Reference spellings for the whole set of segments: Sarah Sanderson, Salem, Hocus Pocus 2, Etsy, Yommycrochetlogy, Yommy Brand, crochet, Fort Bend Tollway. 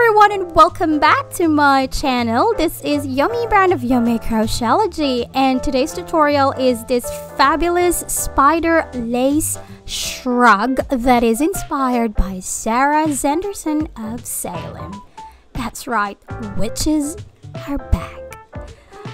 everyone and welcome back to my channel. This is Yommy Brand of Yommycrochetlogy, and today's tutorial is this fabulous spider lace shrug that is inspired by Sarah Sanderson of Salem. That's right, witches are back.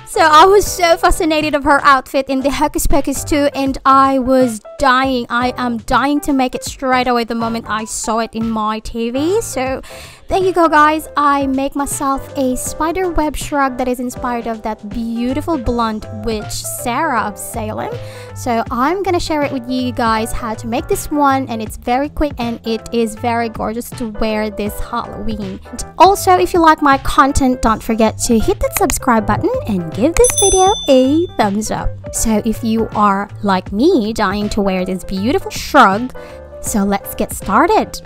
So I was so fascinated of her outfit in the Hocus Pocus 2, and I was dying. I am dying to make it straight away the moment I saw it in my TV. So there you go, guys. I make myself a spider web shrug that is inspired of that beautiful blonde witch Sarah of Salem. So I'm gonna share it with you guys how to make this one, and it's very quick and it is very gorgeous to wear this Halloween. And also, if you like my content, don't forget to hit that subscribe button and give this video a thumbs up. So if you are like me, dying to wear this beautiful shrug, so let's get started.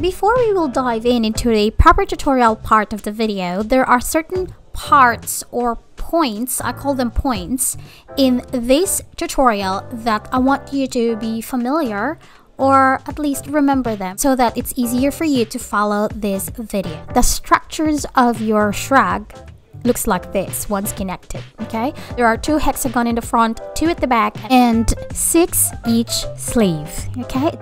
Before we will dive into the proper tutorial part of the video, there are certain parts or points, I call them points, in this tutorial that I want you to be familiar or at least remember them so that it's easier for you to follow this video. The structures of your shrug looks like this once connected. Okay, there are 2 hexagons in the front, 2 at the back, and 6 each sleeve. Okay,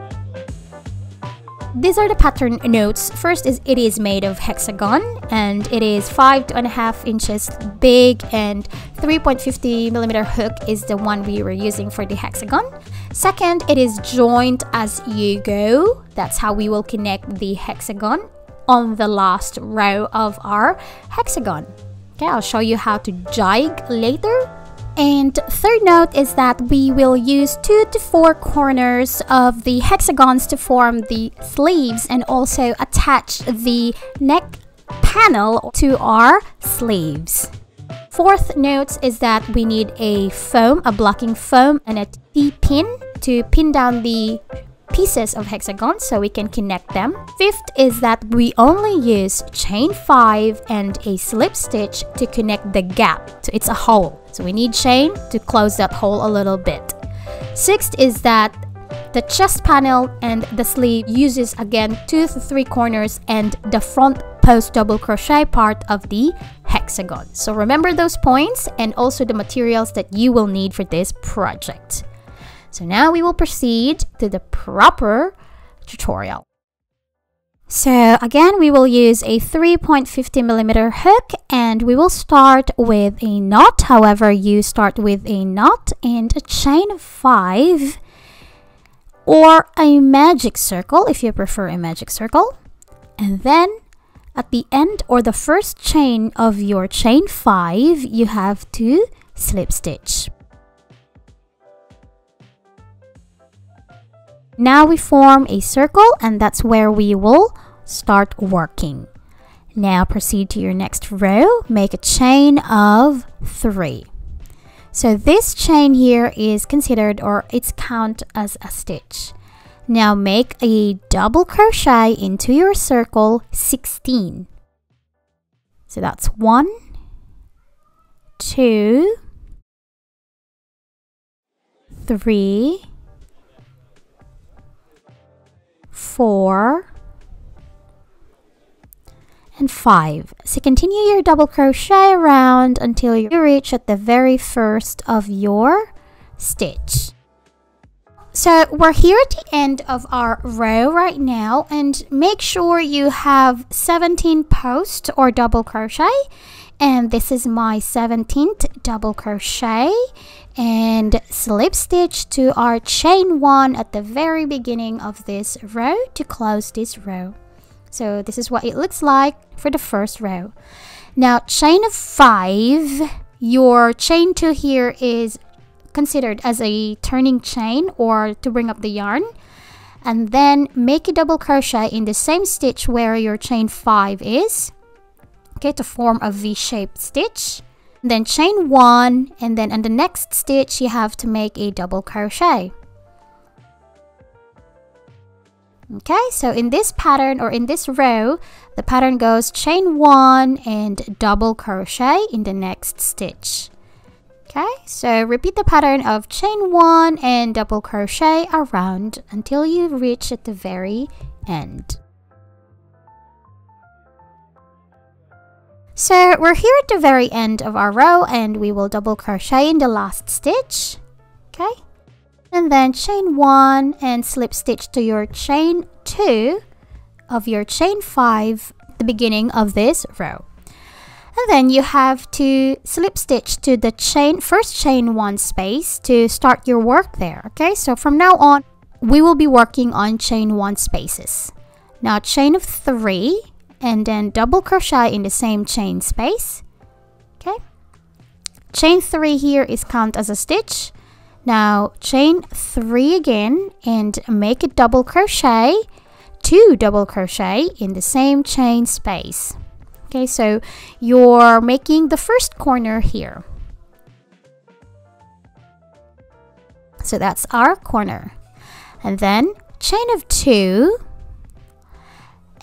these are the pattern notes. First is it is made of hexagon, and it is 5.5 inches big, and 3.50mm hook is the one we were using for the hexagon. Second, it is joined as you go. That's how we will connect the hexagon on the last row of our hexagon. Okay, I'll show you how to jig later. And third note is that we will use 2 to 4 corners of the hexagons to form the sleeves and also attach the neck panel to our sleeves. Fourth note is that we need a foam, a blocking foam, and a T-pin to pin down the pieces of hexagons so we can connect them. Fifth is that we only use chain 5 and a slip stitch to connect the gap, so it's a hole, so we need chain to close that hole a little bit. Sixth is that the chest panel and the sleeve uses again 2 to 3 corners and the front post double crochet part of the hexagon. So remember those points and also the materials that you will need for this project. So now we will proceed to the proper tutorial. So again, we will use a 3.50mm hook, and we will start with a knot. However, you start with a knot and a chain of 5 or a magic circle if you prefer a magic circle. And then at the end or the first chain of your chain 5, you have to slip stitch. Now we form a circle, and that's where we will start working. Now proceed to your next row, make a chain of 3. So this chain here is considered, or it's count as a stitch. Now make a double crochet into your circle 16. So that's 1, 2, 3, 4, and 5. So continue your double crochet around until you reach at the very first of your stitch. So we're here at the end of our row right now, and make sure you have 17 post or double crochet, and this is my 17th double crochet, and slip stitch to our chain 1 at the very beginning of this row to close this row. So this is what it looks like for the first row. Now chain of 5, your chain 2 here is considered as a turning chain or to bring up the yarn, and then make a double crochet in the same stitch where your chain 5 is, okay, to form a V-shaped stitch. Then chain 1, and then on the next stitch you have to make a double crochet. Okay, so in this pattern or in this row, the pattern goes chain 1 and double crochet in the next stitch. Okay, so repeat the pattern of chain 1 and double crochet around until you reach at the very end. So we're here at the very end of our row and we will double crochet in the last stitch. Okay, and then chain 1 and slip stitch to your chain 2 of your chain 5, the beginning of this row. And then you have to slip stitch to the first chain 1 space to start your work there. Okay, so from now on we will be working on chain 1 spaces. Now chain of 3 and then double crochet in the same chain space. Okay, chain 3 here is count as a stitch. Now chain 3 again and make a double crochet, 2 double crochet in the same chain space. Okay, so you're making the first corner here. So that's our corner. And then chain of 2.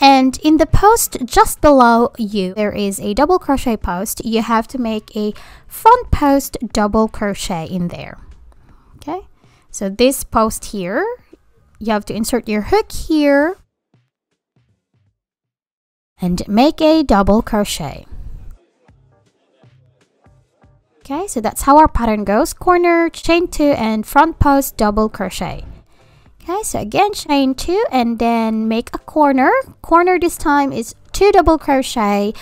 And in the post just below you, there is a double crochet post. You have to make a front post double crochet in there. Okay, so this post here, you have to insert your hook here and make a double crochet. Okay, so that's how our pattern goes: corner, chain 2 and front post double crochet. Okay, so again chain 2 and then make a corner. This time is 2 double crochet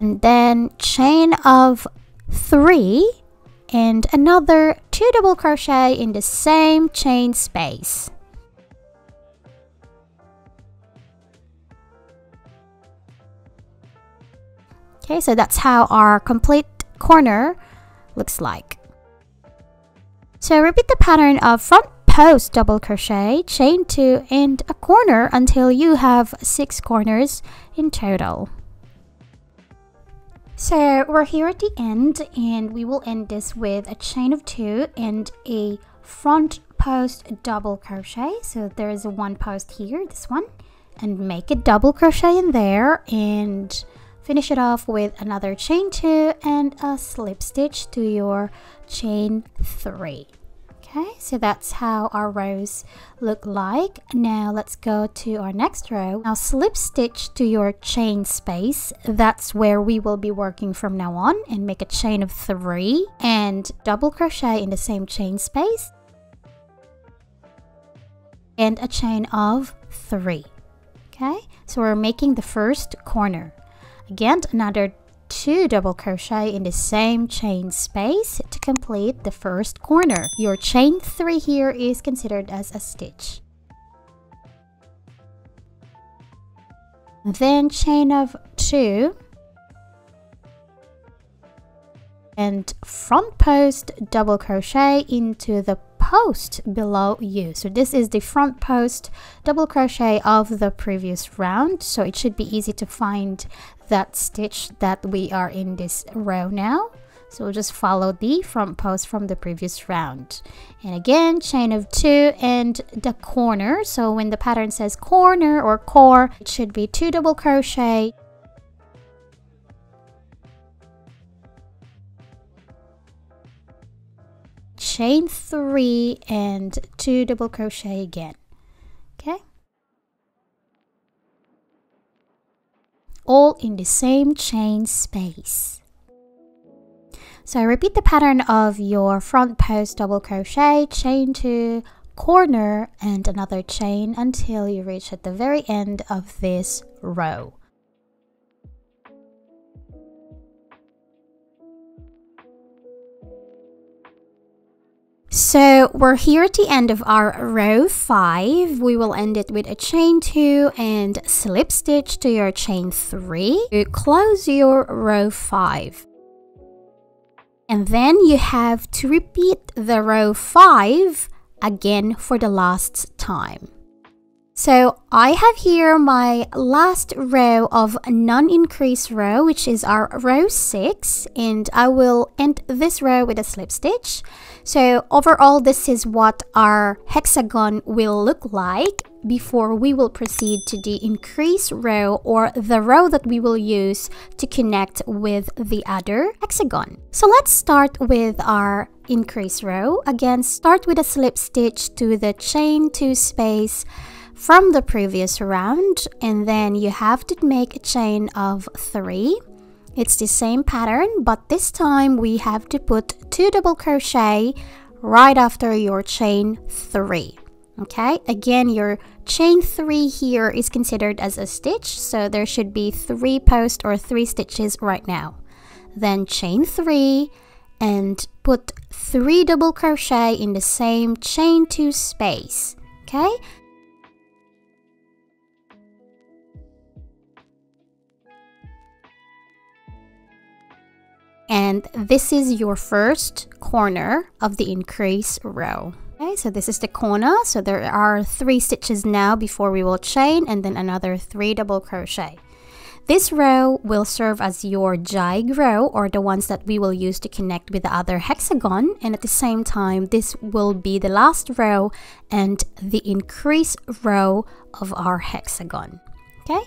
and then chain of 3 and another 2 double crochet in the same chain space. Okay, so that's how our complete corner looks like. So repeat the pattern of front post double crochet, chain 2 and a corner until you have 6 corners in total. So we're here at the end and we will end this with a chain of 2 and a front post double crochet. So there is a 1 post here, this one, and make a double crochet in there and finish it off with another chain 2 and a slip stitch to your chain 3. Okay, so that's how our rows look like. Now let's go to our next row. Now slip stitch to your chain space. That's where we will be working from now on, and make a chain of 3 and double crochet in the same chain space and a chain of 3. Okay, so we're making the first corner. Again, another 2 double crochet in the same chain space to complete the first corner. Your chain 3 here is considered as a stitch. Then chain of 2 and front post double crochet into the post below you. So this is the front post double crochet of the previous round, so it should be easy to find that stitch that we are in this row now. So we'll just follow the front post from the previous round, and again chain of 2 and the corner. So when the pattern says corner or core, it should be 2 double crochet chain 3 and 2 double crochet again. Okay, all in the same chain space. So repeat the pattern of your front post double crochet, chain 2, corner and another chain until you reach at the very end of this row. So we're here at the end of our row 5. We will end it with a chain 2 and slip stitch to your chain 3 to close your row 5. And then you have to repeat the row 5 again for the last time. So I have here my last row of non-increase row, which is our row 6, and I will end this row with a slip stitch. So overall, this is what our hexagon will look like before we will proceed to the increase row, or the row that we will use to connect with the other hexagon. So let's start with our increase row. Again, start with a slip stitch to the chain 2 space, from the previous round, and then you have to make a chain of 3. It's the same pattern, but this time we have to put 2 double crochet right after your chain 3. Okay, again, your chain 3 here is considered as a stitch, so there should be 3 posts or 3 stitches right now. Then chain 3 and put 3 double crochet in the same chain 2 space. Okay, and this is your first corner of the increase row. Okay, so this is the corner, so there are 3 stitches now before we will chain, and then another 3 double crochet. This row will serve as your jig row, or the ones that we will use to connect with the other hexagon, and at the same time this will be the last row and the increase row of our hexagon. Okay,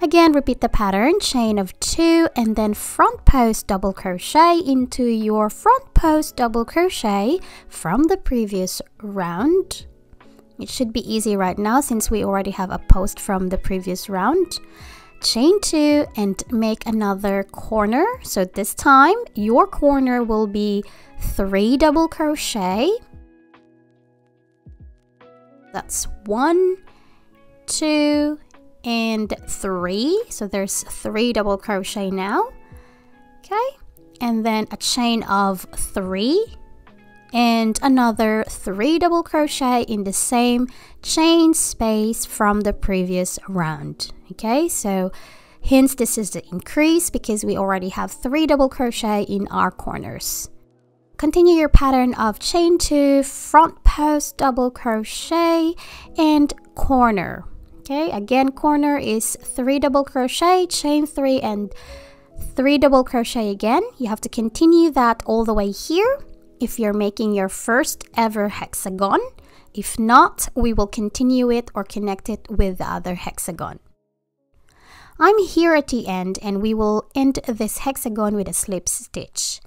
again repeat the pattern, chain of 2 and then front post double crochet into your front post double crochet from the previous round. It should be easy right now since we already have a post from the previous round. Chain 2 and make another corner, so this time your corner will be 3 double crochet. That's 1, 2, and 3, so there's 3 double crochet now. Okay, and then a chain of 3 and another 3 double crochet in the same chain space from the previous round. Okay, so hence this is the increase because we already have 3 double crochet in our corners. Continue your pattern of chain 2, front post double crochet and corner. Okay, again corner is 3 double crochet, chain 3 and 3 double crochet again. You have to continue that all the way here if you're making your first ever hexagon. If not, we will continue it or connect it with the other hexagon. I'm here at the end and we will end this hexagon with a slip stitch.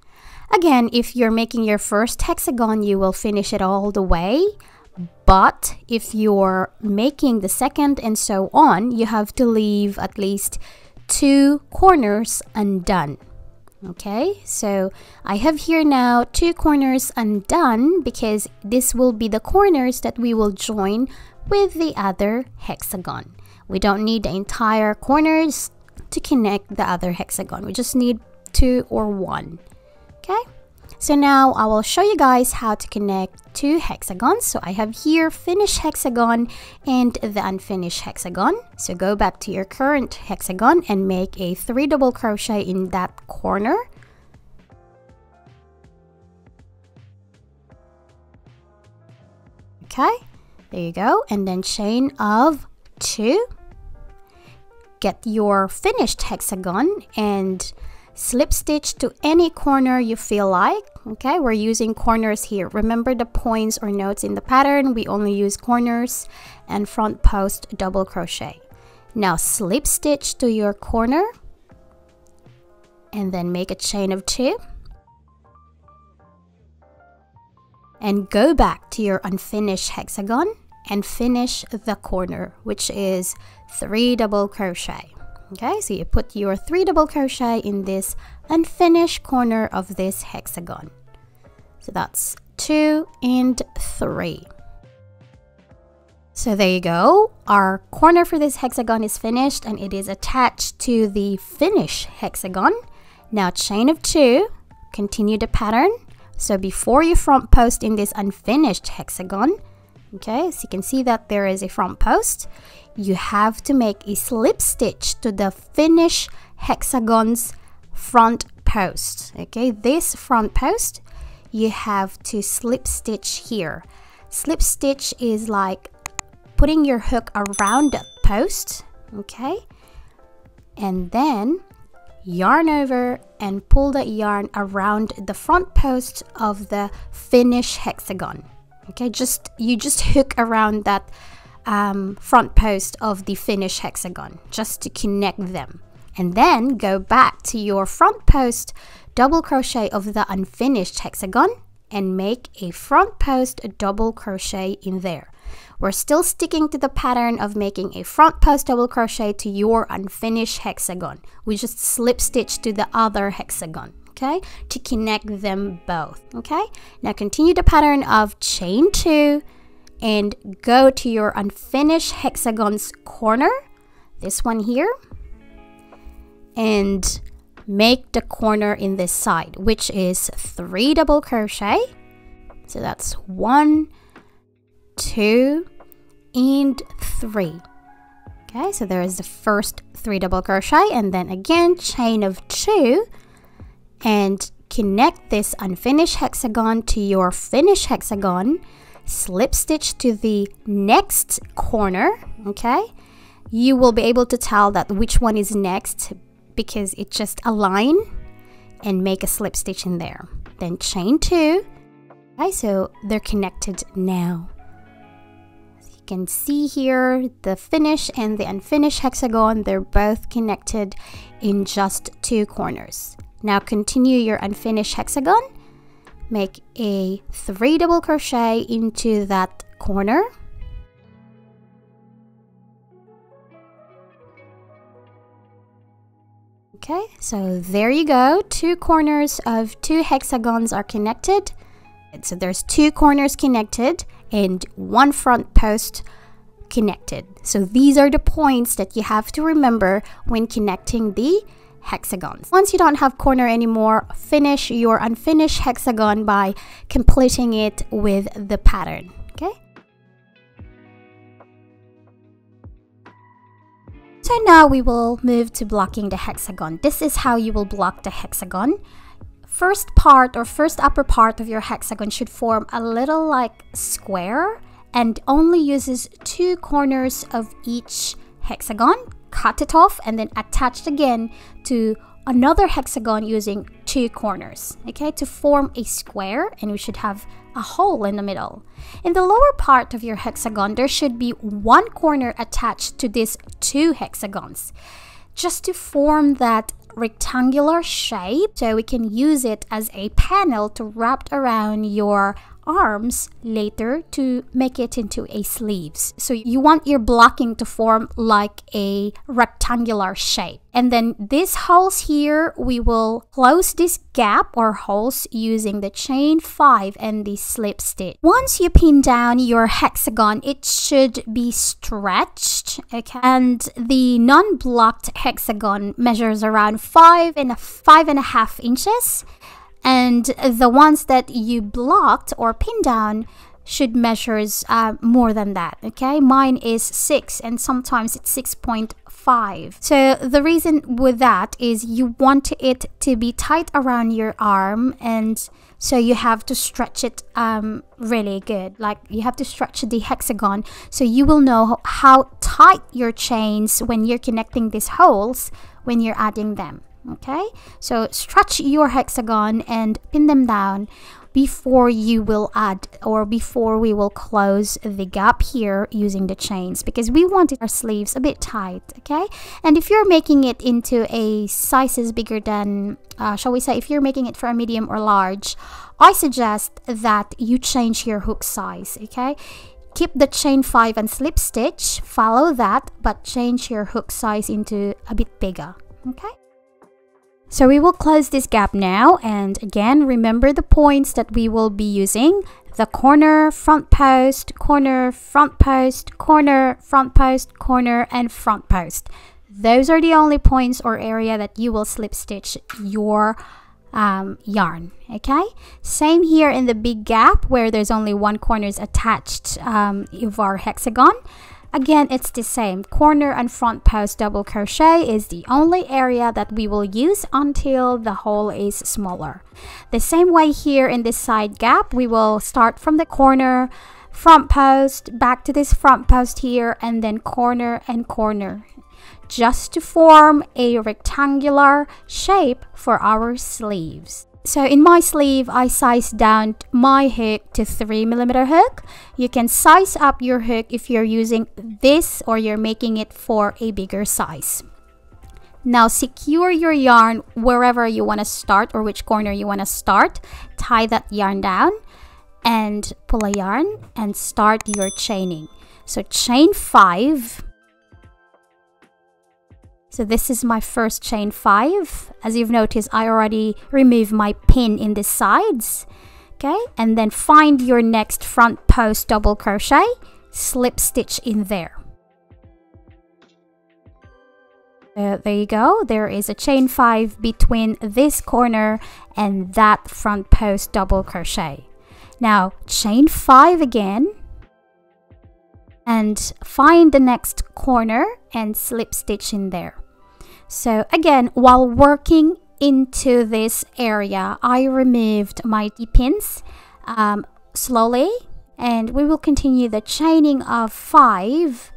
Again, if you're making your first hexagon, you will finish it all the way. But if you're making the second and so on, you have to leave at least 2 corners undone. Okay, so I have here now 2 corners undone because this will be the corners that we will join with the other hexagon. We don't need the entire corners to connect the other hexagon. We just need 2 or 1. Okay, so now I will show you guys how to connect 2 hexagons. So I have here finished hexagon and the unfinished hexagon. So go back to your current hexagon and make a 3 double crochet in that corner. Okay, there you go, and then chain of 2. Get your finished hexagon and slip stitch to any corner you feel like. Okay, we're using corners here. Remember the points or nodes in the pattern, we only use corners and front post double crochet. Now slip stitch to your corner and then make a chain of 2 and go back to your unfinished hexagon and finish the corner, which is 3 double crochet. Okay, so you put your 3 double crochet in this unfinished corner of this hexagon. So that's 2 and 3. So there you go. Our corner for this hexagon is finished and it is attached to the finished hexagon. Now chain of 2, continue the pattern. So before you front post in this unfinished hexagon, okay, so you can see that there is a front post. You have to make a slip stitch to the finished hexagon's front post. Okay, this front post, you have to slip stitch here. Slip stitch is like putting your hook around the post, okay, and then yarn over and pull the yarn around the front post of the finished hexagon. Okay, you just hook around that front post of the finished hexagon just to connect them, and then go back to your front post double crochet of the unfinished hexagon and make a front post double crochet in there. We're still sticking to the pattern of making a front post double crochet to your unfinished hexagon. We just slip stitch to the other hexagon, okay, to connect them both, okay? Now continue the pattern of chain 2 and go to your unfinished hexagon's corner, this one here, and make the corner in this side, which is 3 double crochet. So that's 1, 2, and 3. Okay, so there is the first 3 double crochet, and then again chain of 2 and connect this unfinished hexagon to your finished hexagon, slip stitch to the next corner, okay? You will be able to tell that which one is next because it just align and make a slip stitch in there, then chain 2. Okay, so they're connected now. As you can see here, the finished and the unfinished hexagon, they're both connected in just 2 corners. Now continue your unfinished hexagon, make a 3 double crochet into that corner, okay? So there you go, 2 corners of 2 hexagons are connected. So there's 2 corners connected and 1 front post connected. So these are the points that you have to remember when connecting the hexagons. Once you don't have corner anymore, finish your unfinished hexagon by completing it with the pattern, okay? So now we will move to blocking the hexagon. This is how you will block the hexagon. First part or first upper part of your hexagon should form a little like square and only uses 2 corners of each hexagon. Cut it off and then attach again to another hexagon using 2 corners, okay, to form a square, and we should have a hole in the middle. In the lower part of your hexagon, there should be 1 corner attached to these 2 hexagons just to form that rectangular shape, so we can use it as a panel to wrap around your arms later to make it into a sleeves. So you want your blocking to form like a rectangular shape, and then these holes here, we will close this gap or holes using the chain 5 and the slip stitch. Once you pin down your hexagon, it should be stretched, okay, and the non-blocked hexagon measures around 5 and a half inches, and the ones that you blocked or pinned down should measures more than that, okay? Mine is 6 and sometimes it's 6.5. So the reason with that is you want it to be tight around your arm, and so you have to stretch it really good. Like you have to stretch the hexagon so you will know how tight your chains when you're connecting these holes when you're adding them. Okay, so stretch your hexagon and pin them down before you will add, or before we will close the gap here using the chains, because we want our sleeves a bit tight, okay? And if you're making it into a sizes bigger than, shall we say, if you're making it for a medium or large, I suggest that you change your hook size, okay? Keep the chain 5 and slip stitch, follow that, but change your hook size into a bit bigger, okay? So we will close this gap now, and again, remember the points that we will be using. The corner, front post, corner, front post, corner, front post, corner, and front post. Those are the only points or area that you will slip stitch your yarn, okay? Same here in the big gap where there's only 1 corner attached of our hexagon. Again, it's the same. Corner and front post double crochet is the only area that we will use until the hole is smaller. The same way here in this side gap, we will start from the corner, front post, back to this front post here, and then corner and corner, just to form a rectangular shape for our sleeves. So in my sleeve, I sized down my hook to 3mm hook. You can size up your hook if you're using this or you're making it for a bigger size. Now secure your yarn wherever you want to start or which corner you want to start. Tie that yarn down and pull a yarn and start your chaining. So chain 5. So this is my first chain 5. As you've noticed, I already removed my pin in the sides. Okay, and then find your next front post double crochet, slip stitch in there. There you go, there is a chain 5 between this corner and that front post double crochet. Now chain 5 again and find the next corner and slip stitch in there. So again, while working into this area, I removed my pins slowly, and we will continue the chaining of 5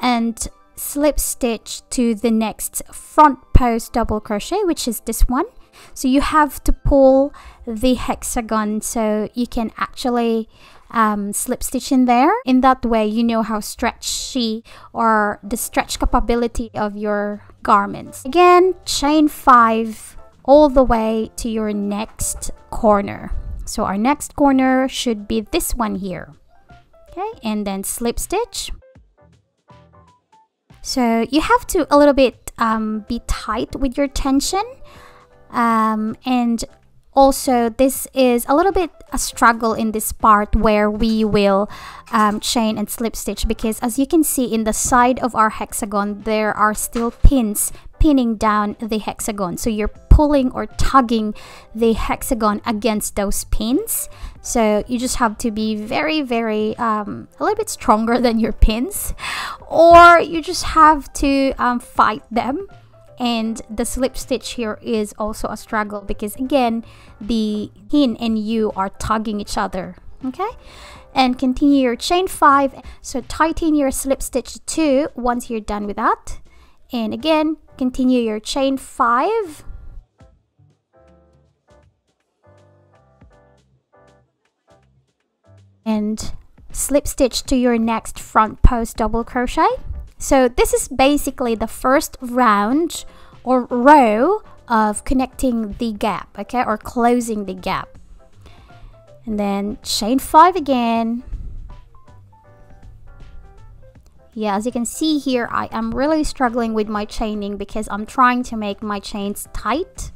and slip stitch to the next front post double crochet, which is this one. So you have to pull the hexagon so you can actually slip stitch in there. In that way, you know how stretchy or the stretch capability of your garments. Again, chain 5 all the way to your next corner. So our next corner should be this one here. Okay, and then slip stitch. So you have to a little bit be tight with your tension, and also this is a little bit a struggle in this part where we will chain and slip stitch, because as you can see in the side of our hexagon, there are still pins pinning down the hexagon. So you're pulling or tugging the hexagon against those pins. So you just have to be very, very, a little bit stronger than your pins, or you just have to fight them. And the slip stitch here is also a struggle because again, the pin and you are tugging each other, okay? And continue your chain 5. So tighten your slip stitch 2 once you're done with that. And again, continue your chain 5. And slip stitch to your next front post double crochet. So this is basically the first round or row of connecting the gap, okay, or closing the gap. And then chain 5 again. Yeah, as you can see here, I am really struggling with my chaining because I'm trying to make my chains tight.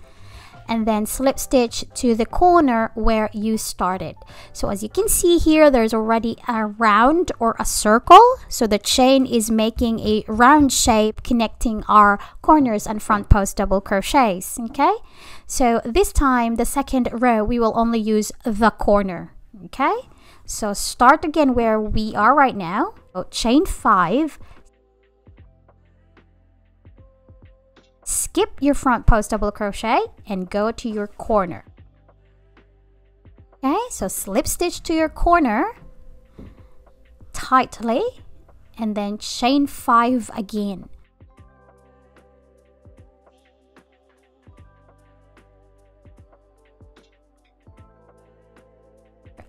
And then slip stitch to the corner where you started. So as you can see here, there's already a round or a circle. So the chain is making a round shape connecting our corners and front post double crochets, okay? So this time, the second row, we will only use the corner, okay? So start again where we are right now. So chain 5. Skip your front post double crochet and go to your corner. Okay, so slip stitch to your corner tightly and then chain 5 again.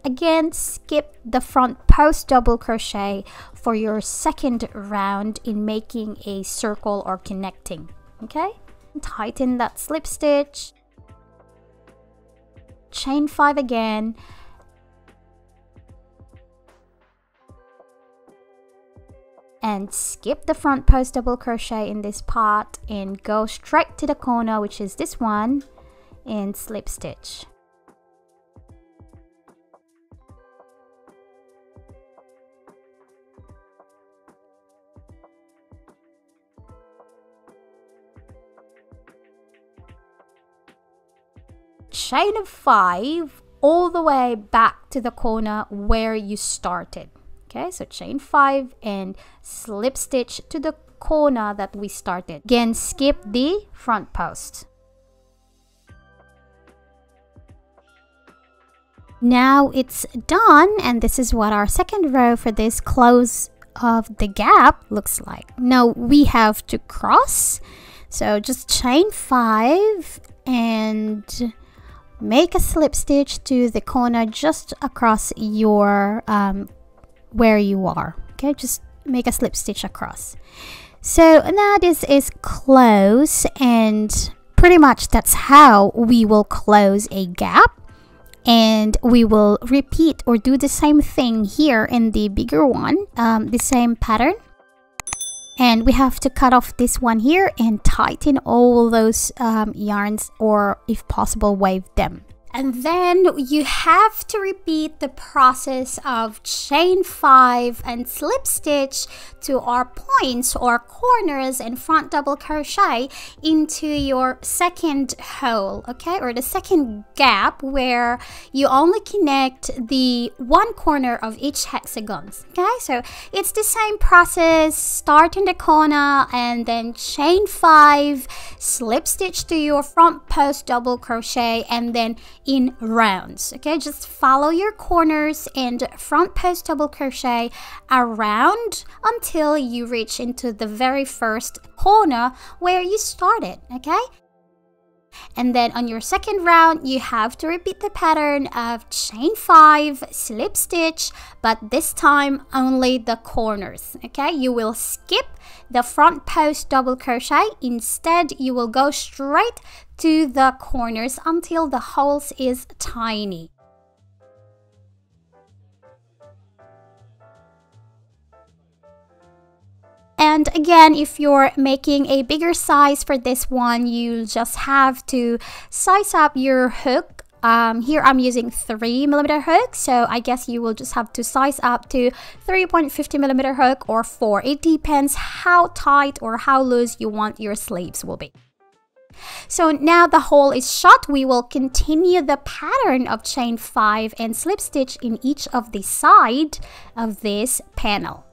Again, skip the front post double crochet for your second round in making a circle or connecting. Okay, tighten that slip stitch, chain 5 again, and skip the front post double crochet in this part and go straight to the corner, which is this one, and slip stitch. Chain of 5 all the way back to the corner where you started. Okay, so chain 5 and slip stitch to the corner that we started. Again, skip the front post. Now it's done, and this is what our second row for this close of the gap looks like. Now we have to cross. So just chain 5 and make a slip stitch to the corner just across your where you are. Okay, just make a slip stitch across. So now this is close, and pretty much that's how we will close a gap. And we will repeat or do the same thing here in the bigger one, the same pattern. And we have to cut off this one here and tighten all those yarns, or if possible wave them. And then you have to repeat the process of chain 5 and slip stitch to our points or corners and front double crochet into your second hole, okay, or the second gap, where you only connect the one corner of each hexagon. Okay, so it's the same process. Start in the corner and then chain 5, slip stitch to your front post double crochet, and then in rounds. Okay, just follow your corners and front post double crochet around until you reach into the very first corner where you started. Okay, and then on your second round you have to repeat the pattern of chain 5, slip stitch, but this time only the corners. Okay, you will skip the front post double crochet. Instead you will go straight to the corners until the holes is tiny. And again, if you're making a bigger size for this one, you just have to size up your hook. Here I'm using 3mm hook, so I guess you will just have to size up to 3.50mm hook or 4. It depends how tight or how loose you want your sleeves will be. So now the hole is shut. We will continue the pattern of chain 5 and slip stitch in each of the side of this panel.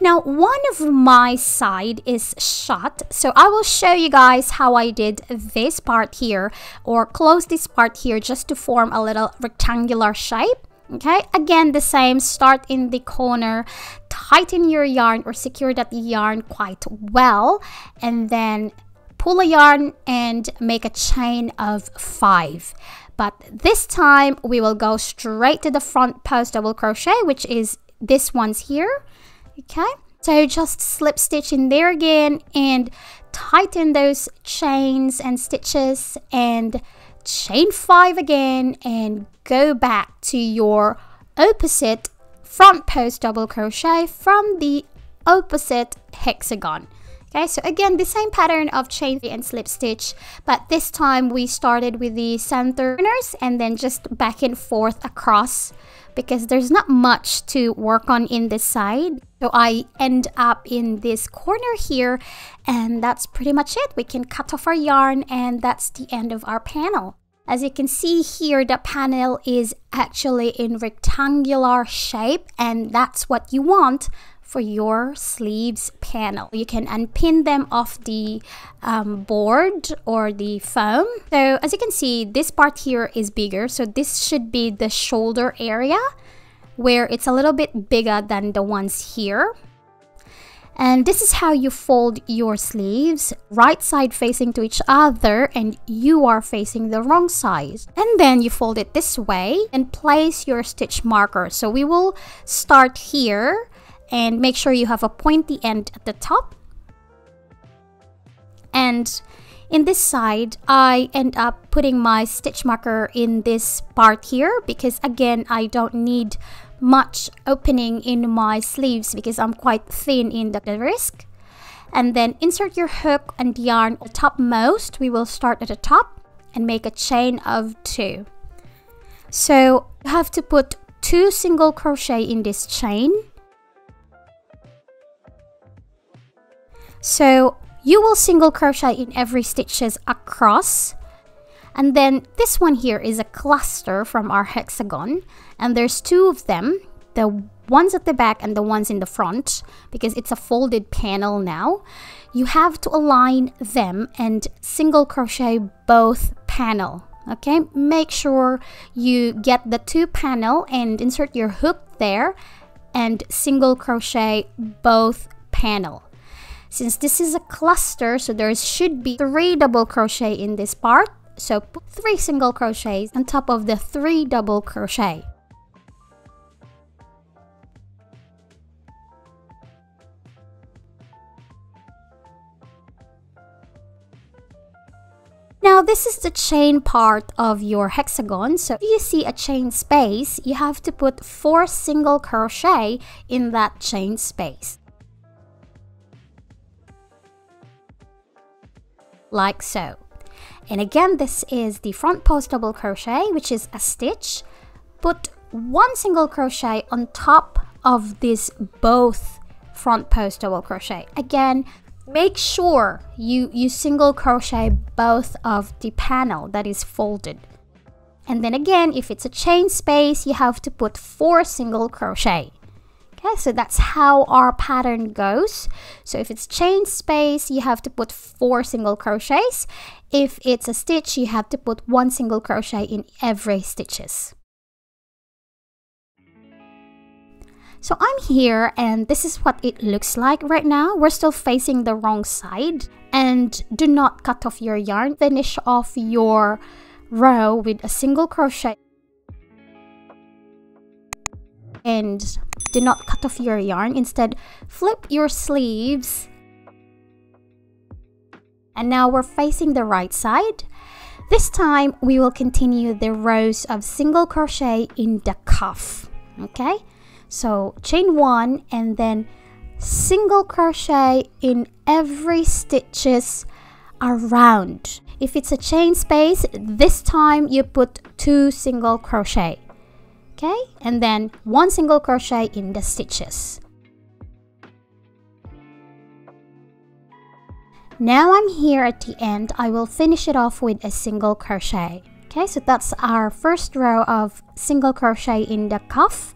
Now one of my side is shut, so I will show you guys how I did this part here, or close this part here, just to form a little rectangular shape. Okay, again the same, start in the corner, tighten your yarn or secure that yarn quite well, and then pull a yarn and make a chain of 5. But this time we will go straight to the front post double crochet, which is this one's here. Okay, so just slip stitch in there again and tighten those chains and stitches, and chain 5 again, and go back to your opposite front post double crochet from the opposite hexagon. Okay, so again the same pattern of chain and slip stitch, but this time we started with the center corners and then just back and forth across, because there's not much to work on in this side. So I end up in this corner here, and that's pretty much it. We can cut off our yarn, and that's the end of our panel. As you can see here, the panel is actually in rectangular shape, and that's what you want for your sleeves panel. You can unpin them off the board or the foam. So as you can see, this part here is bigger, so this should be the shoulder area, where it's a little bit bigger than the ones here. And this is how you fold your sleeves, right side facing to each other, and you are facing the wrong side. And then you fold it this way and place your stitch marker. So we will start here, and make sure you have a pointy end at the top. And in this side, I end up putting my stitch marker in this part here, because again, I don't need much opening in my sleeves because I'm quite thin in the wrist. And then insert your hook and yarn at the topmost. We will start at the top and make a chain of 2. So you have to put 2 single crochet in this chain. So you will single crochet in every stitches across. And then this one here is a cluster from our hexagon, and there's 2 of them, the ones at the back and the ones in the front, because it's a folded panel now. You have to align them and single crochet both panel. Okay, make sure you get the 2 panel and insert your hook there and single crochet both panel. Since this is a cluster, so there should be 3 double crochet in this part. So put 3 single crochets on top of the 3 double crochet. Now this is the chain part of your hexagon. So if you see a chain space, you have to put 4 single crochet in that chain space. Like so. And again, this is the front post double crochet, which is a stitch. Put 1 single crochet on top of this both front post double crochet. Again, make sure you single crochet both of the panel that is folded. And then again, if it's a chain space, you have to put 4 single crochet. Okay, so that's how our pattern goes. So if it's chain space, you have to put 4 single crochets. If it's a stitch, you have to put 1 single crochet in every stitches. So I'm here and this is what it looks like right now. We're still facing the wrong side. And do not cut off your yarn. Finish off your row with a single crochet. And do not cut off your yarn. Instead, flip your sleeves. And now we're facing the right side. This time, we will continue the rows of single crochet in the cuff. Okay? So chain 1 and then single crochet in every stitches around. If it's a chain space, this time you put 2 single crochet. Okay, and then 1 single crochet in the stitches. Now I'm here at the end. I will finish it off with a single crochet. Okay, so that's our first row of single crochet in the cuff.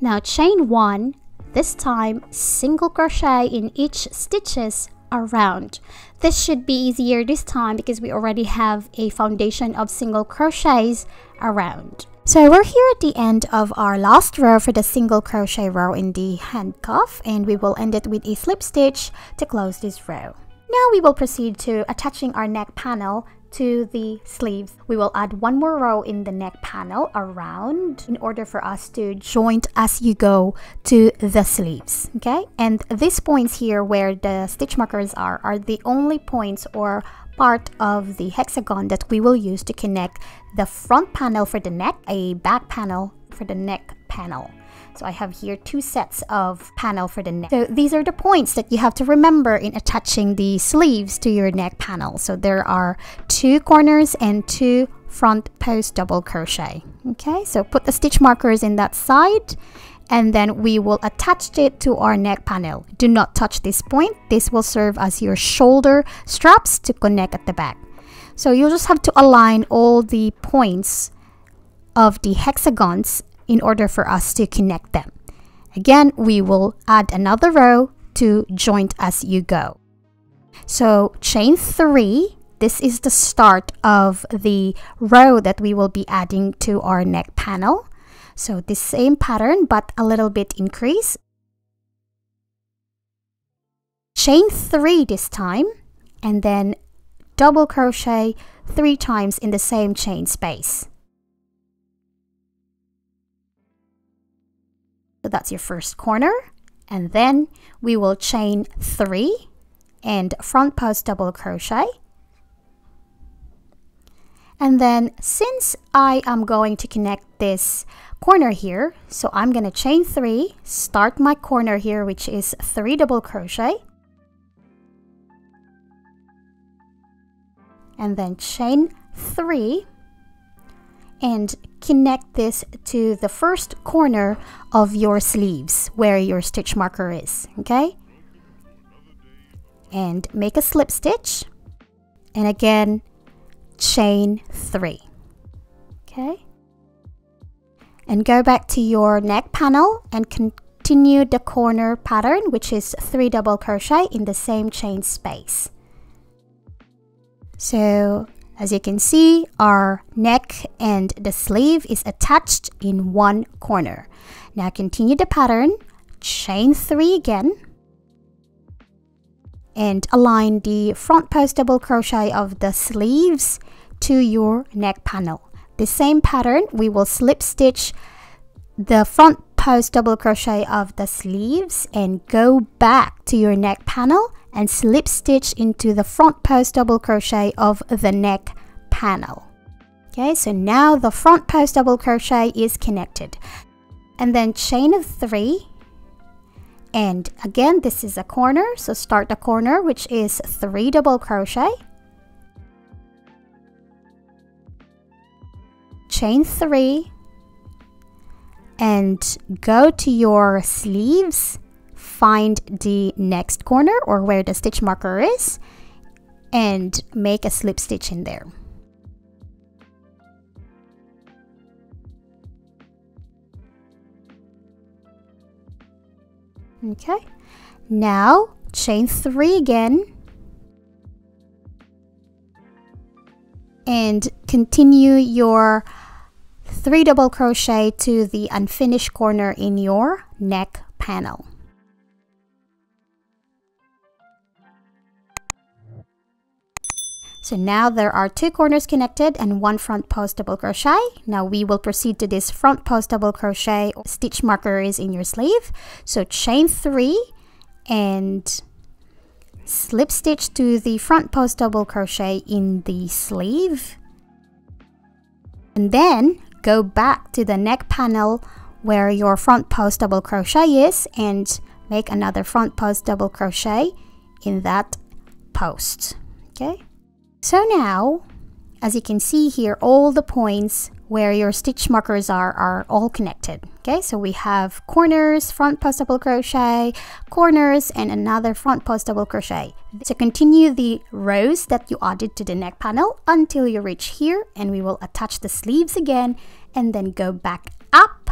Now chain 1, this time single crochet in each stitches around. This should be easier this time because we already have a foundation of single crochets around. So we're here at the end of our last row for the single crochet row in the handcuff, and we will end it with a slip stitch to close this row. Now we will proceed to attaching our neck panel to the sleeves. We will add 1 more row in the neck panel around in order for us to joint as you go to the sleeves. Okay, and these points here where the stitch markers are the only points or part of the hexagon that we will use to connect the front panel for the neck, a back panel for the neck panel. So I have here 2 sets of panel for the neck. So these are the points that you have to remember in attaching the sleeves to your neck panel. So there are 2 corners and 2 front post double crochet. Okay, so put the stitch markers in that side and then we will attach it to our neck panel. Do not touch this point. This will serve as your shoulder straps to connect at the back. So you'll just have to align all the points of the hexagons in order for us to connect them. Again, we will add another row to joint as you go. So chain 3, this is the start of the row that we will be adding to our neck panel. So the same pattern, but a little bit increase. Chain 3 this time, and then double crochet 3 times in the same chain space. So that's your first corner, and then we will chain 3 and front post double crochet. And then since I am going to connect this corner here, so I'm going to chain 3, start my corner here, which is 3 double crochet. And then chain 3 and connect this to the first corner of your sleeves where your stitch marker is. Okay, and make a slip stitch, and again chain 3. Okay, and go back to your neck panel and continue the corner pattern, which is 3 double crochet in the same chain space. So as you can see, our neck and the sleeve is attached in 1 corner. Now continue the pattern, chain 3 again, and align the front post double crochet of the sleeves to your neck panel. The same pattern, we will slip stitch the front post double crochet of the sleeves and go back to your neck panel and slip stitch into the front post double crochet of the neck panel. Okay, so now the front post double crochet is connected, and then chain of three, and again this is a corner, so start the corner, which is 3 double crochet, chain 3, and go to your sleeves, find the next corner or where the stitch marker is, and make a slip stitch in there. Okay, now chain 3 again and continue your 3 double crochet to the unfinished corner in your neck panel. So now there are 2 corners connected and 1 front post double crochet. Now we will proceed to this front post double crochet. Stitch marker is in your sleeve, so chain 3 and slip stitch to the front post double crochet in the sleeve, and then go back to the neck panel where your front post double crochet is and make another front post double crochet in that post. Okay, so now as you can see here, all the points where your stitch markers are all connected. Okay, so we have corners, front post double crochet, corners, and another front post double crochet. So continue the rows that you added to the neck panel until you reach here, and we will attach the sleeves again and then go back up,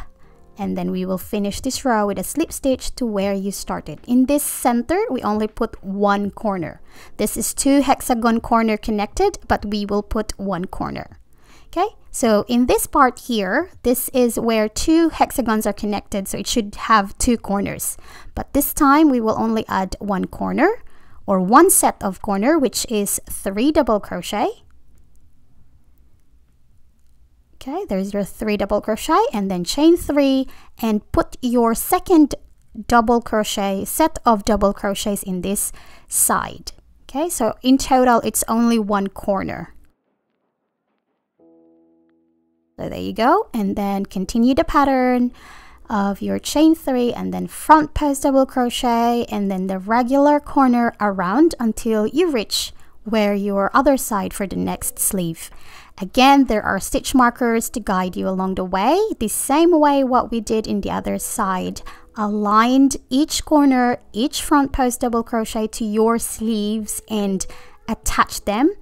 and then we will finish this row with a slip stitch to where you started. In this center, we only put 1 corner. This is 2 hexagon corner connected, but we will put 1 corner. Okay, so in this part here, this is where 2 hexagons are connected, so it should have 2 corners. But this time we will only add 1 corner or 1 set of corner, which is 3 double crochet. Okay, there's your 3 double crochet, and then chain 3 and put your second double crochet, set of double crochets in this side. Okay, so in total it's only 1 corner. So there you go, and then continue the pattern of your chain 3 and then front post double crochet and then the regular corner around until you reach where your other side for the next sleeve. Again, there are stitch markers to guide you along the way. The same way what we did in the other side, aligned each corner, each front post double crochet to your sleeves and attach them,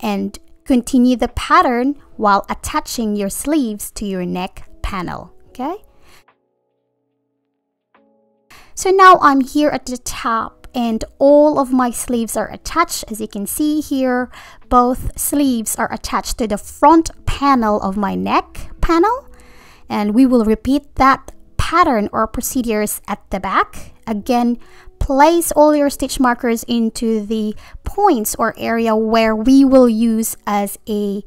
and continue the pattern while attaching your sleeves to your neck panel. Okay, so now I'm here at the top and all of my sleeves are attached. As you can see here, both sleeves are attached to the front panel of my neck panel, and we will repeat that pattern or procedures at the back. Again, place all your stitch markers into the points or area where we will use as a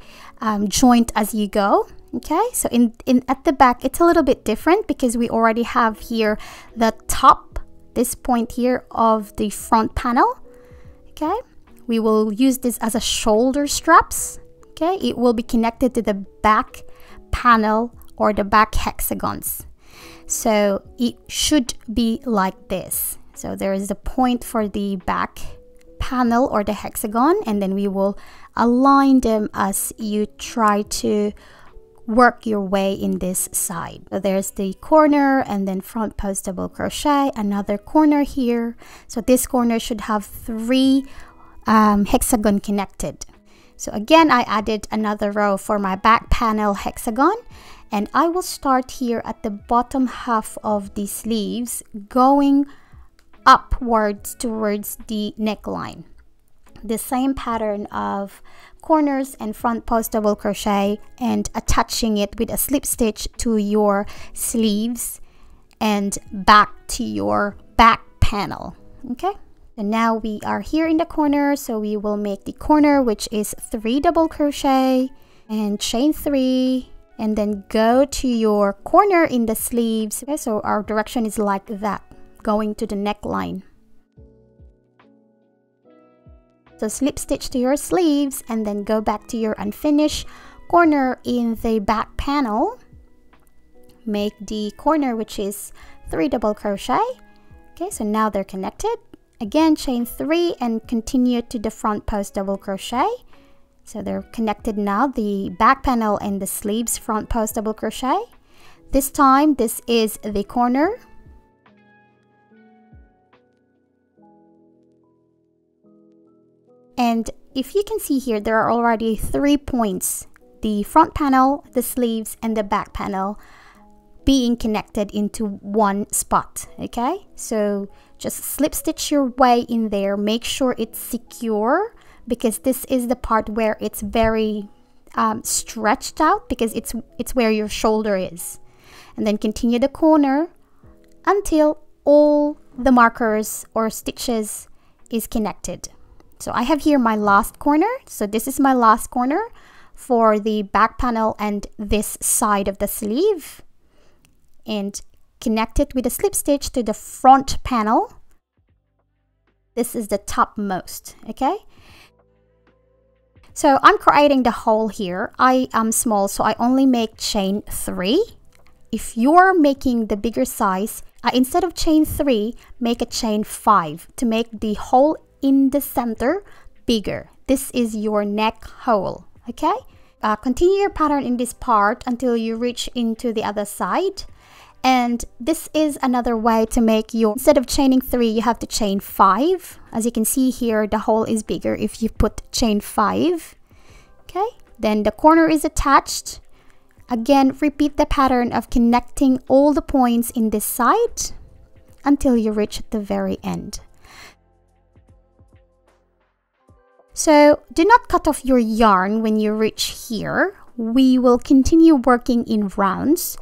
joint as you go. Okay, so in at the back it's a little bit different because we already have here the top, this point here of the front panel. Okay, we will use this as a shoulder straps. Okay, it will be connected to the back panel or the back hexagons, so it should be like this. So there is the point for the back panel or the hexagon, and then we will align them as you try to work your way in this side. So there's the corner and then front post double crochet, another corner here. So this corner should have 3 hexagon connected. So again, I added another row for my back panel hexagon, and I will start here at the bottom half of the sleeves, going upwards towards the neckline. The same pattern of corners and front post double crochet and attaching it with a slip stitch to your sleeves and back to your back panel. Okay, and now we are here in the corner, so we will make the corner, which is 3 double crochet and chain 3, and then go to your corner in the sleeves. Okay, so our direction is like that, going to the neckline. So slip stitch to your sleeves and then go back to your unfinished corner in the back panel. Make the corner, which is 3 double crochet. Okay, so now they're connected. Again, chain 3 and continue to the front post double crochet. So they're connected now, the back panel and the sleeves front post double crochet. This time, this is the corner. And if you can see here, there are already 3 points, the front panel, the sleeves, and the back panel being connected into one spot, okay? So just slip stitch your way in there, make sure it's secure because this is the part where it's very stretched out because it's where your shoulder is. And then continue the corner until all the markers or stitches is connected. So I have here my last corner. So this is my last corner for the back panel and this side of the sleeve. And connect it with a slip stitch to the front panel. This is the topmost, okay? So I'm creating the hole here. I am small, so I only make chain 3. If you're making the bigger size, instead of chain 3, make a chain 5 to make the hole in the center bigger. This is your neck hole, okay? Continue your pattern in this part until you reach into the other side. And this is another way to make your, instead of chaining 3, you have to chain 5. As you can see here, the hole is bigger if you put chain 5. Okay, then the corner is attached. Again, repeat the pattern of connecting all the points in this side until you reach the very end. So do not cut off your yarn when you reach here. We will continue working in rounds.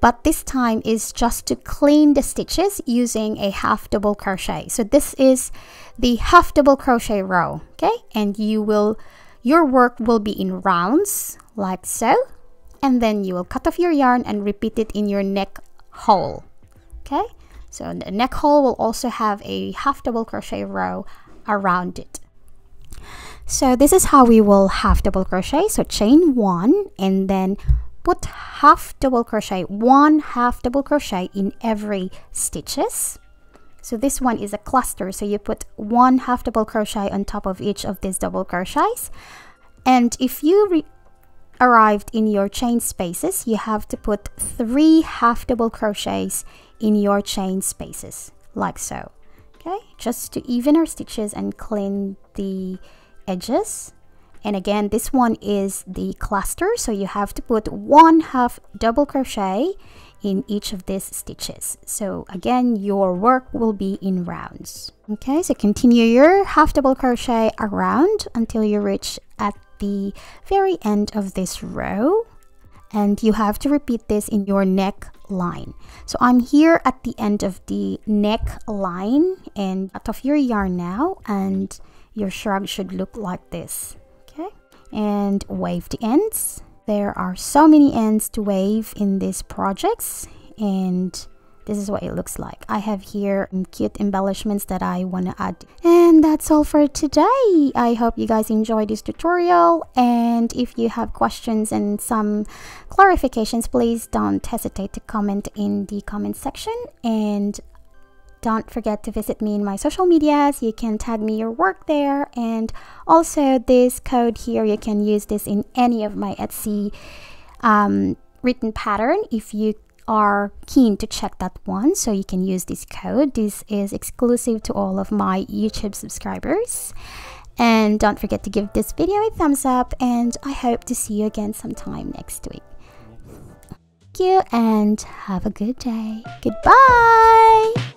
But this time is just to clean the stitches using a half double crochet. So this is the half double crochet row, okay? And you will, your work will be in rounds like so. And then you will cut off your yarn and repeat it in your neck hole, okay? So the neck hole will also have a half double crochet row around it. So this is how we will half double crochet. So chain 1 and then put half double crochet, 1 half double crochet in every stitches. So this one is a cluster, so you put 1 half double crochet on top of each of these double crochets. And if you arrived in your chain spaces, you have to put 3 half double crochets in your chain spaces, like so. Okay, just to even our stitches and clean the edges. And again, this one is the cluster, so you have to put 1 half double crochet in each of these stitches. So again, your work will be in rounds. Okay, so continue your half double crochet around until you reach at the very end of this row. And you have to repeat this in your neck line. So I'm here at the end of the neck line and cut off your yarn now, and your shrug should look like this. And wave the ends. There are so many ends to wave in these projects, and this is what it looks like. I have here cute embellishments that I want to add. And that's all for today. I hope you guys enjoyed this tutorial, and if you have questions and some clarifications, please don't hesitate to comment in the comment section. And don't forget to visit me in my social medias. You can tag me your work there. And also this code here, you can use this in any of my Etsy written pattern if you are keen to check that one. So you can use this code. This is exclusive to all of my YouTube subscribers. And don't forget to give this video a thumbs up. And I hope to see you again sometime next week. Thank you and have a good day. Goodbye.